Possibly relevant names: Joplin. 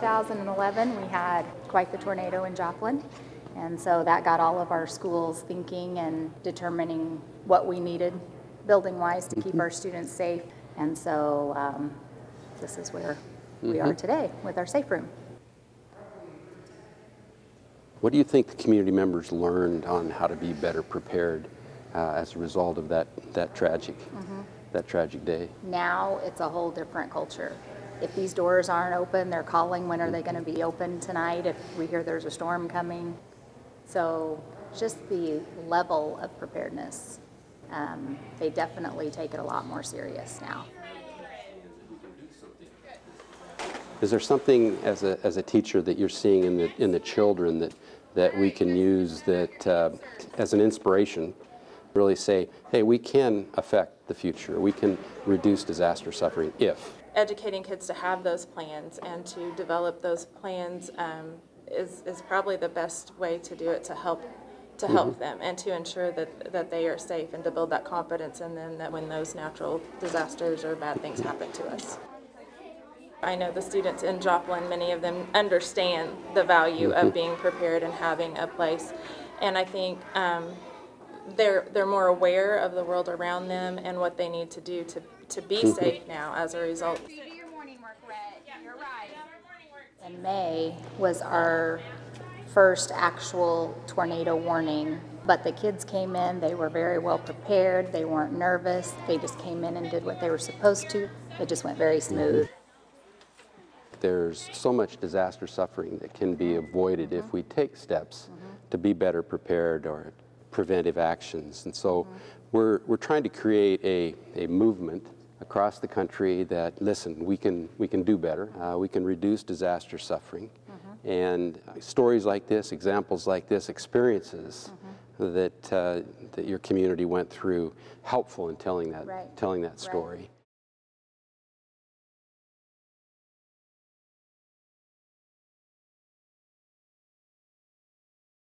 2011, we had quite the tornado in Joplin, and so that got all of our schools thinking and determining what we needed building-wise to keep our students safe. And so this is where we are today with our safe room. What do you think the community members learned on how to be better prepared as a result of that tragic day? Now it's a whole different culture. If these doors aren't open, they're calling, when are they going to be open tonight if we hear there's a storm coming? So just the level of preparedness, they definitely take it a lot more serious now. Is there something as a teacher that you're seeing in the children that we can use that as an inspiration? Really say, hey, we can affect the future. We can reduce disaster suffering if. Educating kids to have those plans and to develop those plans is probably the best way to do it, to help them and to ensure that they are safe, and to build that confidence in them that when those natural disasters or bad things happen to us. I know the students in Joplin, many of them understand the value of being prepared and having a place, and I think they're more aware of the world around them and what they need to do to be safe now as a result. In May was our first actual tornado warning, but the kids came in, they were very well prepared, they weren't nervous, they just came in and did what they were supposed to. It just went very smooth. There's so much disaster suffering that can be avoided if we take steps to be better prepared, or preventive actions. And so we're trying to create a movement across the country that, listen, we can do better, we can reduce disaster suffering. And stories like this, examples like this, experiences that your community went through, helpful in telling that story.